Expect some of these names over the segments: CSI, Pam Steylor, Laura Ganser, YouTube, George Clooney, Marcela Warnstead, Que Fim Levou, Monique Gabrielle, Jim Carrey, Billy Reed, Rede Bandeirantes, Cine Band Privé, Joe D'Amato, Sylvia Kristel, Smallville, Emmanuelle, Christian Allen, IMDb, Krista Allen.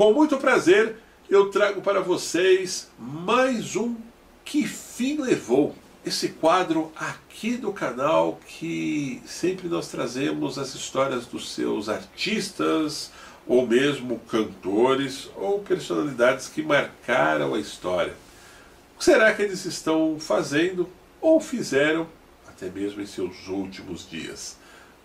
Com muito prazer, eu trago para vocês mais um Que Fim Levou. Esse quadro aqui do canal que sempre nós trazemos as histórias dos seus artistas, ou mesmo cantores, ou personalidades que marcaram a história. O que será que eles estão fazendo, ou fizeram, até mesmo em seus últimos dias?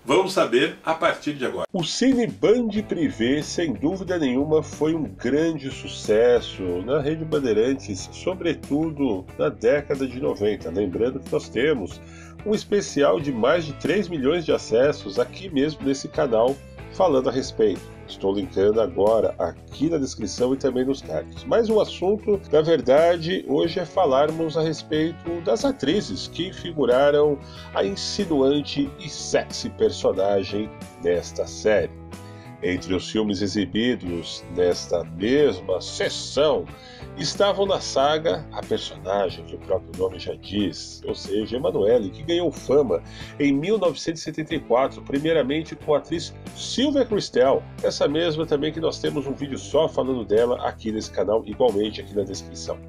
Vamos saber a partir de agora. O Cine Band Privé, sem dúvida nenhuma, foi um grande sucesso na Rede Bandeirantes, sobretudo na década de 90. Lembrando que nós temos um especial de mais de 3 milhões de acessos aqui mesmo nesse canal falando a respeito. Estou linkando agora aqui na descrição e também nos cards. Mas o assunto, na verdade, hoje é falarmos a respeito das atrizes que figuraram a insinuante e sexy personagem desta série. Entre os filmes exibidos nesta mesma sessão estavam na saga a personagem que o próprio nome já diz, ou seja, Emmanuelle, que ganhou fama em 1974, primeiramente com a atriz Sylvia Kristel, essa mesma também que nós temos um vídeo só falando dela aqui nesse canal, igualmente aqui na descrição.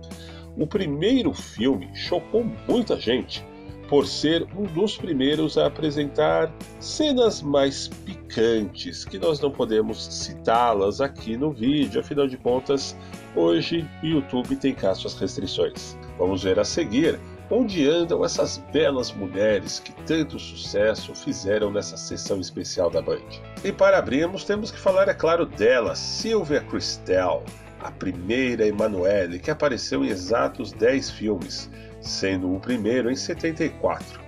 O primeiro filme chocou muita gente por ser um dos primeiros a apresentar cenas mais picantes, que nós não podemos citá-las aqui no vídeo, afinal de contas, hoje o YouTube tem cá suas restrições. Vamos ver a seguir onde andam essas belas mulheres que tanto sucesso fizeram nessa sessão especial da Band. E para abrirmos, temos que falar, é claro, dela, Sylvia Kristel, a primeira Emmanuelle, que apareceu em exatos 10 filmes, sendo o primeiro em 74,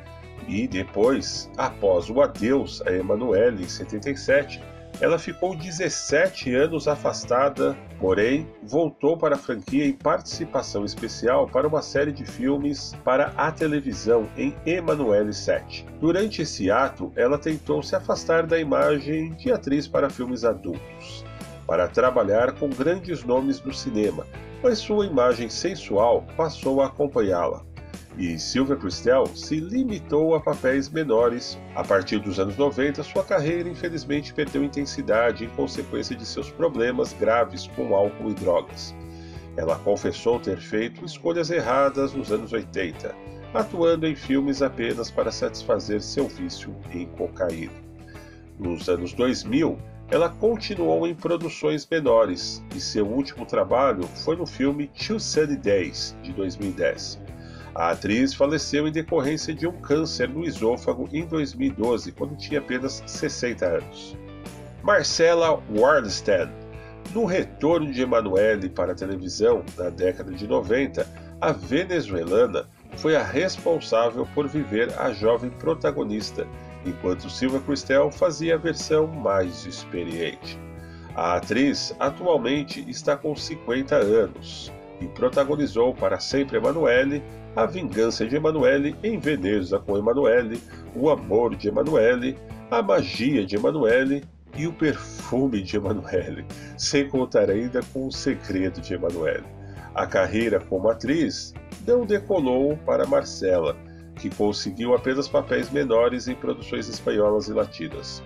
e depois, após o adeus a Emmanuelle em 77, ela ficou 17 anos afastada, porém voltou para a franquia em participação especial para uma série de filmes para a televisão em Emmanuelle 7. Durante esse ato, ela tentou se afastar da imagem de atriz para filmes adultos, para trabalhar com grandes nomes do cinema, mas sua imagem sensual passou a acompanhá-la, e Sylvia Kristel se limitou a papéis menores. A partir dos anos 90, sua carreira infelizmente perdeu intensidade em consequência de seus problemas graves com álcool e drogas. Ela confessou ter feito escolhas erradas nos anos 80, atuando em filmes apenas para satisfazer seu vício em cocaína. Nos anos 2000, ela continuou em produções menores, e seu último trabalho foi no filme Two Sunny Days, de 2010. A atriz faleceu em decorrência de um câncer no esôfago em 2012, quando tinha apenas 60 anos. Marcela Warnstead. No retorno de Emmanuelle para a televisão, na década de 90, a venezuelana foi a responsável por viver a jovem protagonista, enquanto Sylvia Kristel fazia a versão mais experiente. A atriz atualmente está com 50 anos e protagonizou para sempre Emmanuelle, A Vingança de Emmanuelle, Em Veneza com Emmanuelle, O Amor de Emmanuelle, A Magia de Emmanuelle e O Perfume de Emmanuelle, sem contar ainda com O Segredo de Emmanuelle. A carreira como atriz não decolou para Marcela, que conseguiu apenas papéis menores em produções espanholas e latinas.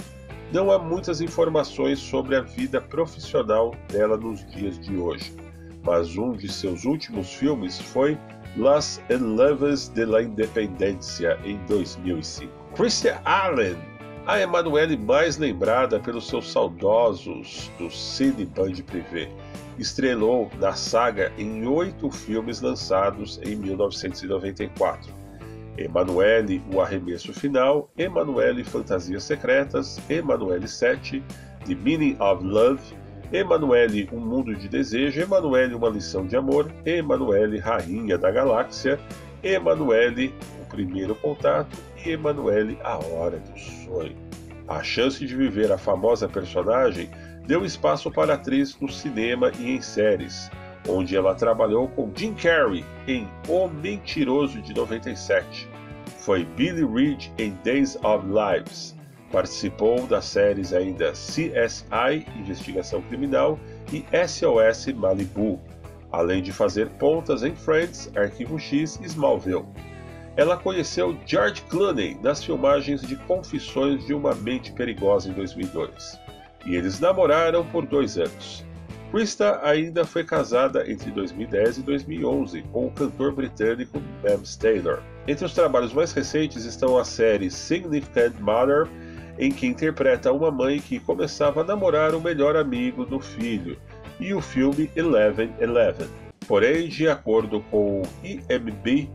Não há muitas informações sobre a vida profissional dela nos dias de hoje, mas um de seus últimos filmes foi Las Enlaves de la Independencia, em 2005. Christian Allen, a Emmanuelle mais lembrada pelos seus saudosos do Cine Band Privé, estrelou na saga em 8 filmes lançados em 1994. Emmanuelle, O Arremesso Final, Emmanuelle, Fantasias Secretas, Emmanuelle 7, The Meaning of Love, Emmanuelle, Um Mundo de Desejo, Emmanuelle, Uma Lição de Amor, Emmanuelle, Rainha da Galáxia, Emmanuelle, O Primeiro Contato e Emmanuelle, A Hora do Sonho. A chance de viver a famosa personagem deu espaço para a atriz no cinema e em séries, onde ela trabalhou com Jim Carrey em O Mentiroso, de 97. Foi Billy Reed em Days of Lives. Participou das séries ainda CSI, Investigação Criminal, e SOS Malibu, além de fazer pontas em Friends, Arquivo X e Smallville. Ela conheceu George Clooney nas filmagens de Confissões de uma Mente Perigosa, em 2002. E eles namoraram por 2 anos. Krista ainda foi casada entre 2010 e 2011 com o cantor britânico Pam Steylor. Entre os trabalhos mais recentes estão a série Significant Mother, em que interpreta uma mãe que começava a namorar o melhor amigo do filho, e o filme 11/11. Porém, de acordo com o IMDb,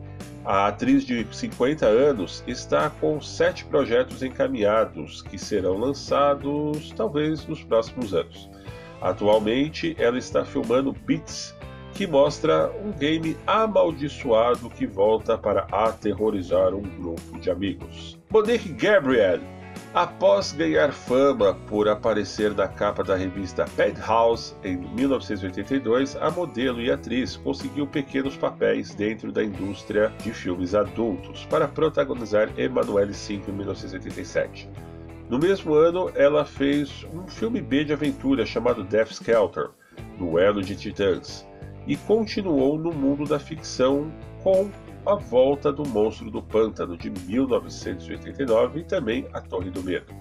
a atriz de 50 anos está com 7 projetos encaminhados, que serão lançados talvez nos próximos anos. Atualmente, ela está filmando Beats, que mostra um game amaldiçoado que volta para aterrorizar um grupo de amigos. Monique Gabrielle, após ganhar fama por aparecer na capa da revista Penthouse em 1982, a modelo e atriz conseguiu pequenos papéis dentro da indústria de filmes adultos para protagonizar Emmanuelle 5 em 1987. No mesmo ano, ela fez um filme B de aventura chamado Death Skelter, Duelo de Titãs, e continuou no mundo da ficção com A Volta do Monstro do Pântano de 1989 e também A Torre do Medo.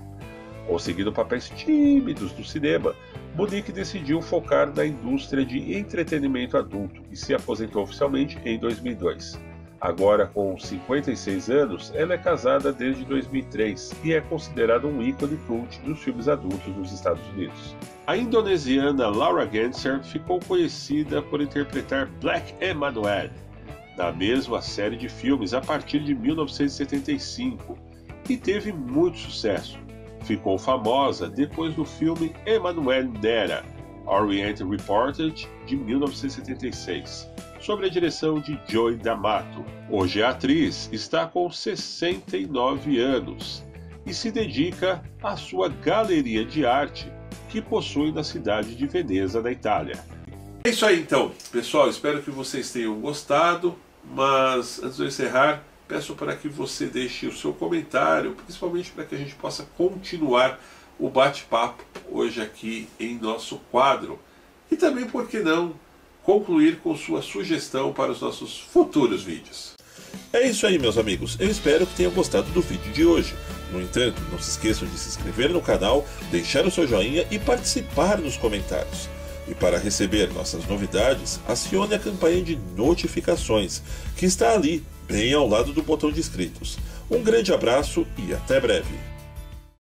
Conseguindo papéis tímidos do cinema, Monique decidiu focar na indústria de entretenimento adulto e se aposentou oficialmente em 2002. Agora, com 56 anos, ela é casada desde 2003 e é considerada um ícone cult dos filmes adultos nos Estados Unidos. A indonesiana Laura Ganser ficou conhecida por interpretar Black Emmanuelle na mesma série de filmes a partir de 1975 e teve muito sucesso. Ficou famosa depois do filme Emmanuelle Dera, Orient Reported, de 1976. Sobre a direção de Joe D'Amato. Hoje a atriz está com 69 anos e se dedica à sua galeria de arte que possui na cidade de Veneza, na Itália. É isso aí então, pessoal, espero que vocês tenham gostado, mas antes de eu encerrar, peço para que você deixe o seu comentário, principalmente para que a gente possa continuar o bate-papo hoje aqui em nosso quadro. E também, por que não, concluir com sua sugestão para os nossos futuros vídeos. É isso aí, meus amigos, eu espero que tenham gostado do vídeo de hoje. No entanto, não se esqueçam de se inscrever no canal, deixar o seu joinha e participar nos comentários. E para receber nossas novidades, acione a campainha de notificações, que está ali, bem ao lado do botão de inscritos. Um grande abraço e até breve!